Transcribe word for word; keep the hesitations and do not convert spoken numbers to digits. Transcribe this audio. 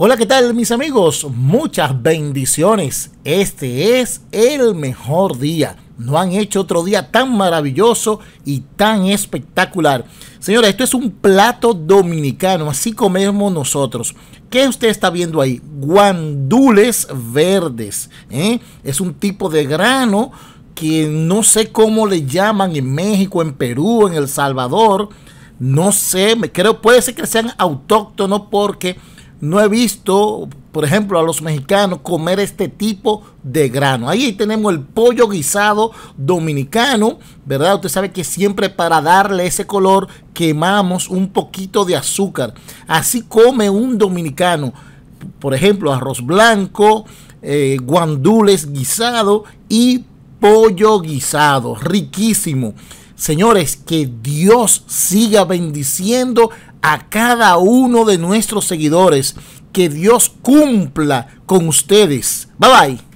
Hola, ¿qué tal mis amigos? Muchas bendiciones. Este es el mejor día. No han hecho otro día tan maravilloso y tan espectacular. Señora, esto es un plato dominicano, así comemos nosotros. ¿Qué usted está viendo ahí? Guandules verdes. ¿eh? Es un tipo de grano que no sé cómo le llaman en México, en Perú, en El Salvador. No sé, me creo, puede ser que sean autóctonos porque no he visto, por ejemplo, a los mexicanos comer este tipo de grano. Ahí tenemos el pollo guisado dominicano, ¿verdad? Usted sabe que siempre para darle ese color quemamos un poquito de azúcar. Así come un dominicano. Por ejemplo, arroz blanco, eh, guandules guisado y pollo guisado. Riquísimo. Señores, que Dios siga bendiciendo a cada uno de nuestros seguidores. Que Dios cumpla con ustedes. Bye bye.